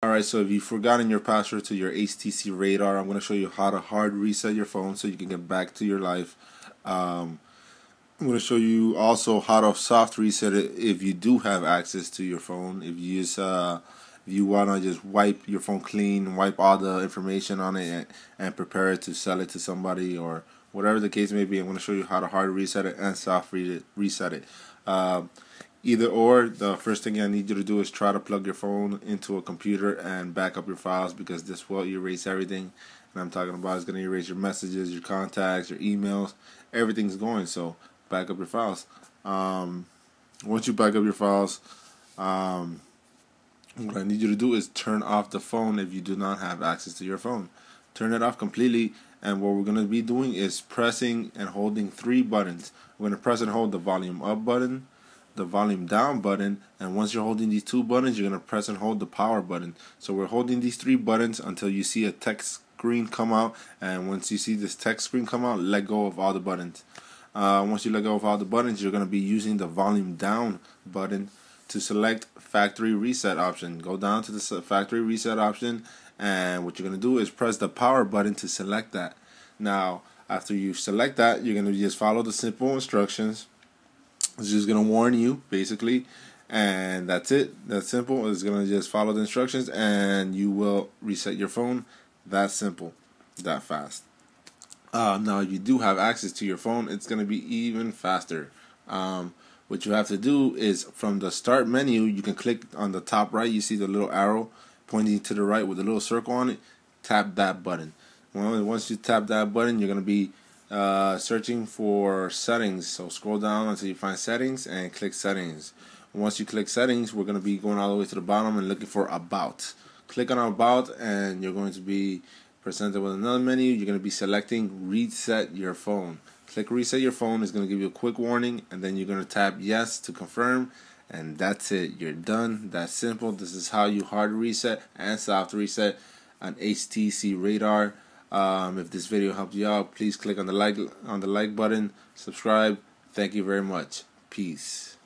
Alright, so if you've forgotten your password to your HTC Radar, I'm going to show you how to hard reset your phone so you can get back to your life. I'm going to show you also how to soft reset it if you do have access to your phone. If you just, if you want to just wipe your phone clean, wipe all the information on it and prepare it to sell it to somebody or whatever the case may be, I'm going to show you how to hard reset it and soft reset it. Either or, the first thing I need you to do is try to plug your phone into a computer and back up your files, because this will erase everything. And I'm talking about it's going to erase your messages, your contacts, your emails, everything's going. So back up your files. Once you back up your files, what I need you to do is turn off the phone if you do not have access to your phone. Turn it off completely, and what we're going to be doing is pressing and holding three buttons. We're going to press and hold the volume up button, the volume down button, and once you're holding these two buttons, you're going to press and hold the power button. So we're holding these three buttons until you see a text screen come out, and once you see this text screen come out, let go of all the buttons. Once you let go of all the buttons, you're going to be using the volume down button to select factory reset option. Go down to the factory reset option, and what you're going to do is press the power button to select that. Now after you select that, you're going to just follow the simple instructions. It's just going to warn you, basically, and that's it. That's simple. It's going to just follow the instructions, and you will reset your phone. That simple, that fast. Now, if you do have access to your phone, it's going to be even faster. What you have to do is, from the start menu, you can click on the top right. You see the little arrow pointing to the right with a little circle on it. Tap that button. Well, once you tap that button, you're going to be searching for settings. So scroll down until you find settings and click settings. Once you click settings, we're going to be going all the way to the bottom and looking for about. Click on about, and you're going to be presented with another menu. You're going to be selecting reset your phone. Click reset your phone. It's going to give you a quick warning, and then you're going to tap yes to confirm, and that's it. You're done. That's simple. This is how you hard reset and soft reset an HTC Radar. If this video helped you out, please click on the like button, subscribe. Thank you very much. Peace.